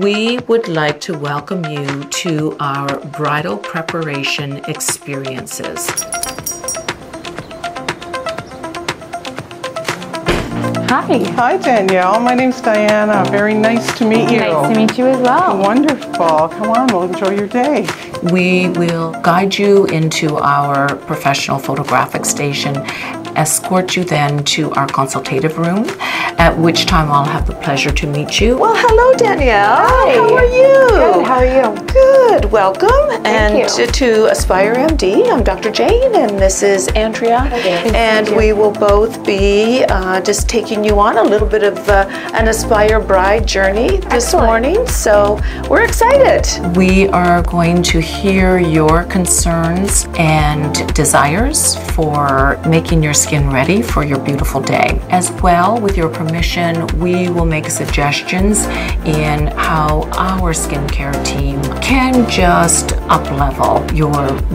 We would like to welcome you to our bridal preparation experiences. Hi. Hi, Danielle. My name's Diana. Very nice to meet you. Nice to meet you as well. Wonderful. Come on, we'll enjoy your day. We will guide you into our professional photographic station, escort you then to our consultative room, at which time I'll have the pleasure to meet you. Well, hello, Danielle. Hi. How are you? Good. How are you? Good. Welcome. Thank you. To Aspire MD. I'm Dr. Jane, and this is Andrea. Okay. And we will both be just taking you on a little bit of an Aspire Bride journey this morning. So we're excited. We are going to hear your concerns and desires for making your skin ready for your beautiful day. As well, with your permission, we will make suggestions in how our skincare team can just up-level your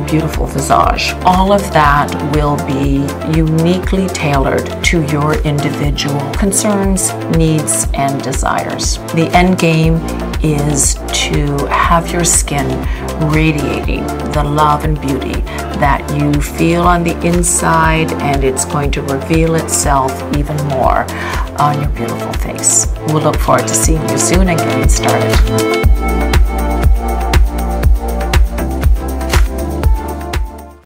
beautiful visage. All of that will be uniquely tailored to your individual concerns, needs, and desires. The end game is to have your skin radiating the love and beauty that you feel on the inside, and it's going to reveal itself even more on your beautiful face. We'll look forward to seeing you soon and getting started.